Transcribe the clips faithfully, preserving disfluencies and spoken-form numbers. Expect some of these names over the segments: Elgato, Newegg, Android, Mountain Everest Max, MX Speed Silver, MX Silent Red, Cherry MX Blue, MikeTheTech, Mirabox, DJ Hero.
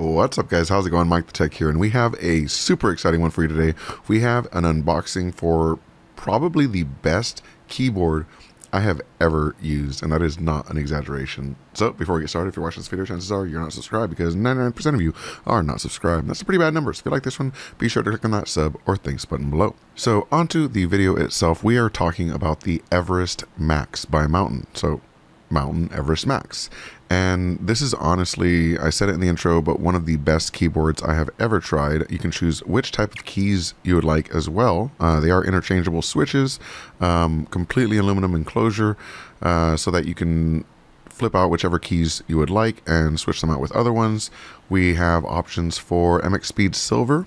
What's up, guys? How's it going? MikeTheTech here, and we have a super exciting one for you today. We have an unboxing for probably the best keyboard I have ever used, and that is not an exaggeration. So before we get started, if you're watching this video, chances are you're not subscribed, because ninety-nine percent of you are not subscribed. That's a pretty bad number. So if you like this one, be sure to click on that sub or thanks button below. So onto the video itself, we are talking about the Everest Max by Mountain. So Mountain Everest Max. And this is honestly, I said it in the intro, but one of the best keyboards I have ever tried. You can choose which type of keys you would like as well. Uh, they are interchangeable switches, um, completely aluminum enclosure, uh, so that you can flip out whichever keys you would like and switch them out with other ones. We have options for M X Speed Silver,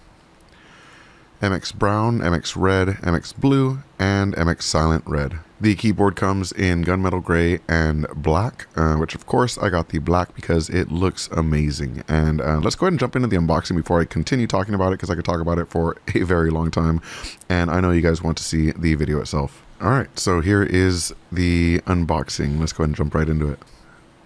M X Brown, M X Red, M X Blue, and M X Silent Red. The keyboard comes in gunmetal gray and black, uh, which of course I got the black because it looks amazing. And uh, let's go ahead and jump into the unboxing before I continue talking about it, because I could talk about it for a very long time. And I know you guys want to see the video itself. All right, so here is the unboxing. Let's go ahead and jump right into it.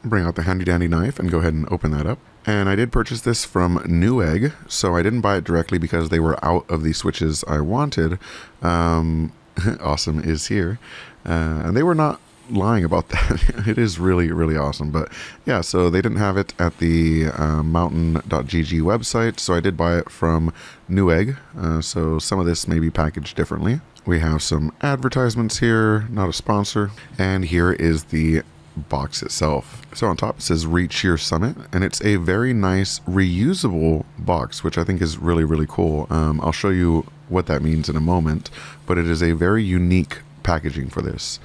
Bring out the handy dandy knife and go ahead and open that up. And I did purchase this from Newegg, so I didn't buy it directly because they were out of the switches I wanted. Um, awesome is here. Uh, and they were not lying about that. It is really, really awesome. But yeah, so they didn't have it at the uh, mountain dot G G website, so I did buy it from Newegg. Uh, so some of this may be packaged differently. We have some advertisements here, not a sponsor. And here is the box itself. So on top it says reach your summit, and it's a very nice reusable box, which I think is really, really cool. um, I'll show you what that means in a moment, but it is a very unique packaging for this.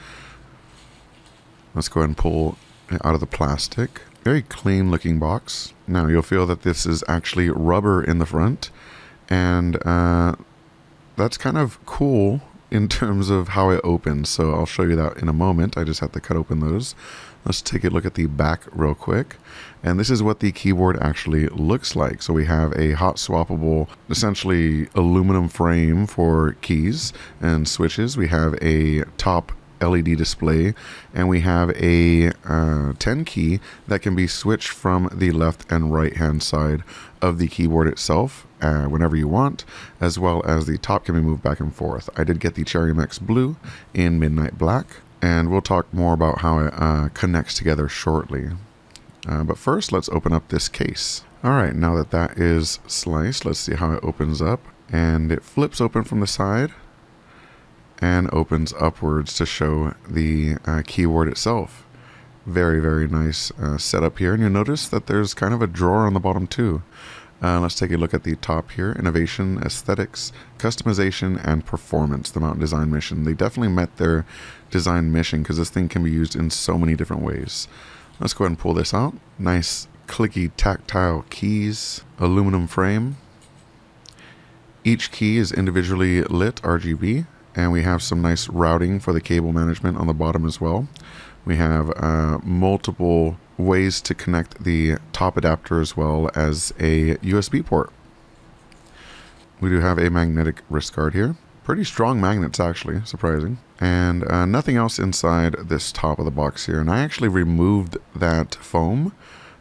Let's go ahead and pull it out of the plastic. Very clean looking box. Now you'll feel that this is actually rubber in the front, and uh, that's kind of cool in terms of how it opens, so I'll show you that in a moment. I just have to cut open those. Let's take a look at the back real quick. And this is what the keyboard actually looks like. So we have a hot swappable, essentially aluminum frame for keys and switches. We have a top L E D display, and we have a uh, ten key that can be switched from the left and right hand side of the keyboard itself uh, whenever you want, as well as the top can be moved back and forth. I did get the Cherry M X Blue in Midnight Black, and we'll talk more about how it uh, connects together shortly. Uh, but first, let's open up this case. All right, now that that is sliced, let's see how it opens up. And it flips open from the side and opens upwards to show the uh, keyboard itself. Very, very nice uh, setup here. And you'll notice that there's kind of a drawer on the bottom too. Uh, let's take a look at the top here. Innovation, aesthetics, customization, and performance. The Mountain Design Mission. They definitely met their design mission, because this thing can be used in so many different ways. Let's go ahead and pull this out. Nice clicky tactile keys. Aluminum frame. Each key is individually lit R G B. And we have some nice routing for the cable management on the bottom as well. We have uh, multiple ways to connect the top adapter, as well as a U S B port. We do have a magnetic wrist guard here. Pretty strong magnets, actually, surprising. And uh, nothing else inside this top of the box here. And I actually removed that foam,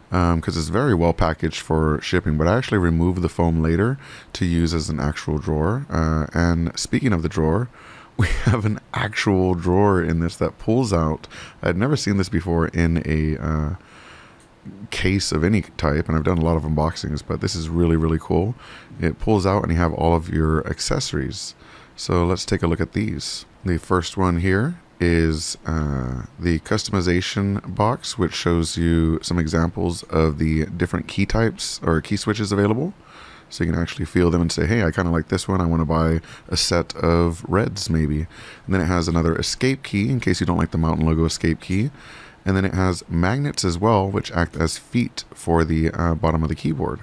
because um, it's very well packaged for shipping, but I actually removed the foam later to use as an actual drawer. Uh, and speaking of the drawer, we have an actual drawer in this that pulls out. I'd never seen this before in a uh, case of any type, and I've done a lot of unboxings, but this is really, really cool. It pulls out and you have all of your accessories. So let's take a look at these. The first one here is uh, the customization box, which shows you some examples of the different key types or key switches available. So you can actually feel them and say, hey, I kind of like this one. I want to buy a set of reds maybe. And then it has another escape key in case you don't like the Mountain logo escape key. And then it has magnets as well, which act as feet for the uh, bottom of the keyboard.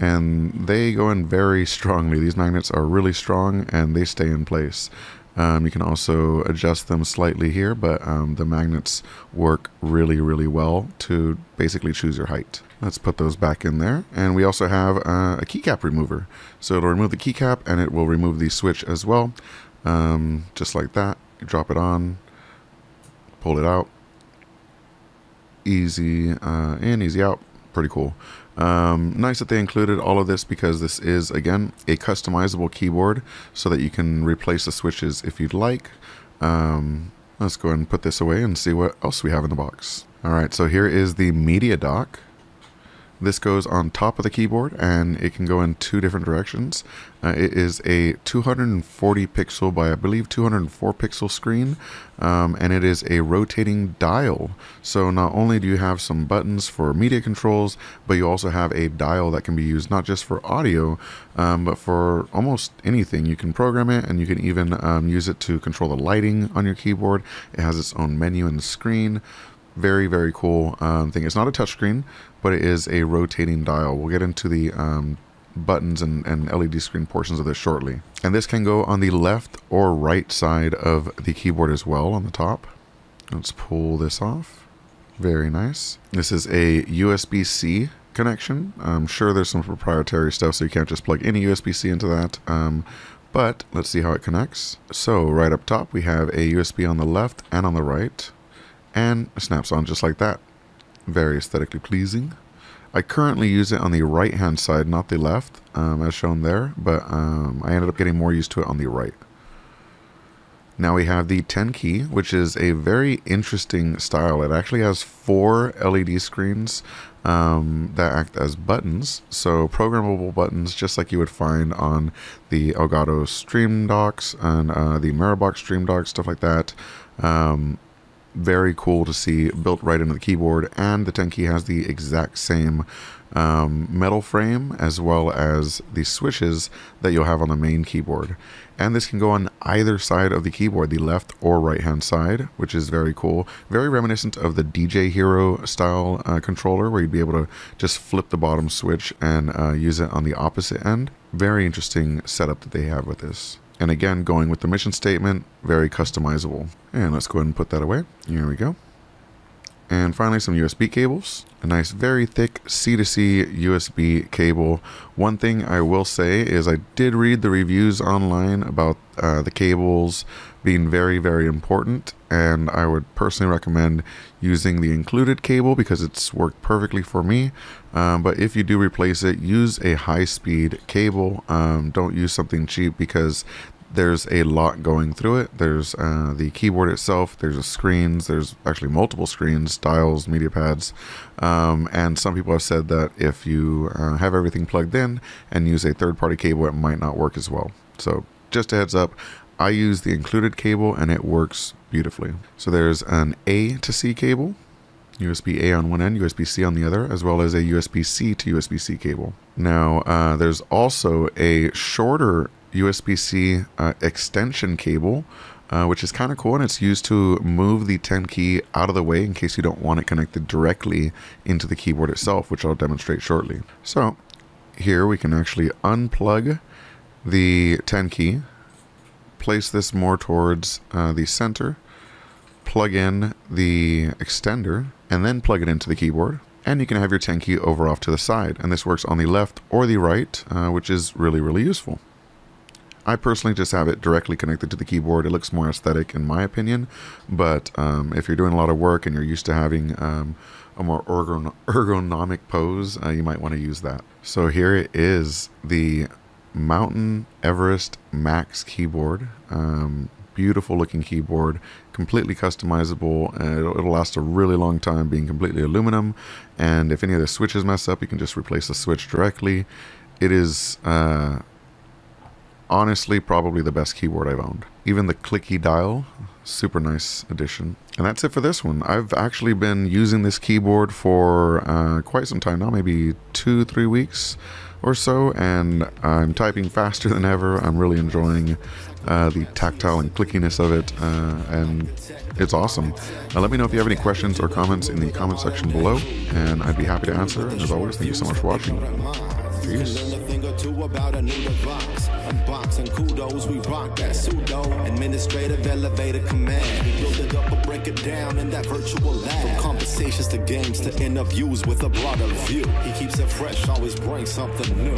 And they go in very strongly. These magnets are really strong and they stay in place. Um, you can also adjust them slightly here, but um, the magnets work really, really well to basically choose your height. Let's put those back in there. And we also have uh, a keycap remover. So it'll remove the keycap and it will remove the switch as well. Um, just like that, you drop it on, pull it out. Easy uh, in, easy out, pretty cool. Um, nice that they included all of this, because this is, again, a customizable keyboard so that you can replace the switches if you'd like. Um, let's go ahead and put this away and see what else we have in the box. Alright, so here is the media dock. This goes on top of the keyboard and it can go in two different directions. Uh, it is a two hundred forty pixel by I believe two hundred four pixel screen, um, and it is a rotating dial. So not only do you have some buttons for media controls, but you also have a dial that can be used not just for audio, um, but for almost anything. You can program it, and you can even um, use it to control the lighting on your keyboard. It has its own menu in the screen. Very, very cool um, thing. It's not a touchscreen, but it is a rotating dial. We'll get into the um, buttons and, and L E D screen portions of this shortly. And this can go on the left or right side of the keyboard as well on the top. Let's pull this off. Very nice. This is a U S B C connection. I'm sure there's some proprietary stuff, so you can't just plug any U S B C into that. Um, but let's see how it connects. So right up top, we have a U S B on the left and on the right. And snaps on just like that. Very aesthetically pleasing. I currently use it on the right hand side, not the left, um, as shown there, but um, I ended up getting more used to it on the right. Now we have the ten key, which is a very interesting style. It actually has four L E D screens um, that act as buttons, so programmable buttons, just like you would find on the Elgato Stream Decks and uh, the Mirabox Stream Decks, stuff like that. Um, Very cool to see built right into the keyboard, and the ten key has the exact same um, metal frame as well as the switches that you'll have on the main keyboard. And this can go on either side of the keyboard, the left or right hand side, which is very cool. Very reminiscent of the D J Hero style uh, controller, where you'd be able to just flip the bottom switch and uh, use it on the opposite end. Very interesting setup that they have with this. And again, going with the mission statement, very customizable. And let's go ahead and put that away. Here we go. And finally, some U S B cables. A nice, very thick C to C U S B cable. One thing I will say is I did read the reviews online about uh, the cables being very, very important. And I would personally recommend using the included cable because it's worked perfectly for me. Um, but if you do replace it, use a high-speed cable. Um, don't use something cheap because there's a lot going through it. There's uh, the keyboard itself, there's the screens, there's actually multiple screens, dials, media pads, um, and some people have said that if you uh, have everything plugged in and use a third-party cable, it might not work as well. So just a heads up, I use the included cable and it works beautifully. So there's an A to C cable, U S B A on one end, U S B C on the other, as well as a U S B C to U S B C cable. Now, uh, there's also a shorter U S B C uh, extension cable, uh, which is kind of cool, and it's used to move the ten key out of the way in case you don't want it connected directly into the keyboard itself, which I'll demonstrate shortly. So here we can actually unplug the ten key, place this more towards uh, the center, plug in the extender, and then plug it into the keyboard. And you can have your ten key over off to the side, and this works on the left or the right, uh, which is really, really useful. I personally just have it directly connected to the keyboard. It looks more aesthetic in my opinion, but um, if you're doing a lot of work and you're used to having um, a more ergon ergonomic pose, uh, you might want to use that. So here it is, the Mountain Everest Max keyboard. Um, beautiful looking keyboard, completely customizable. Uh, it'll, it'll last a really long time being completely aluminum, and if any of the switches mess up, you can just replace the switch directly. It is... Uh, honestly, probably the best keyboard I've owned. Even the clicky dial, super nice addition. And that's it for this one. I've actually been using this keyboard for uh, quite some time now, maybe two, three weeks or so, and I'm typing faster than ever. I'm really enjoying uh, the tactile and clickiness of it, uh, and it's awesome. Uh, let me know if you have any questions or comments in the comment section below, and I'd be happy to answer. And as always, thank you so much for watching. Peace. Unboxing kudos, we rock that pseudo administrative elevator command. We build it up or break it down in that virtual lab. From conversations to games to interviews with a broader view. He keeps it fresh, always brings something new.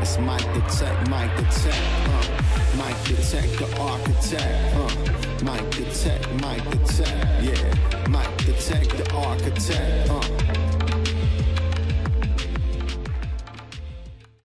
It's Mike the Tech, Mike the Tech, huh? Mike the Tech, the architect, huh? Mike the Tech, Mike the Tech, yeah. Mike the Tech, the architect, huh?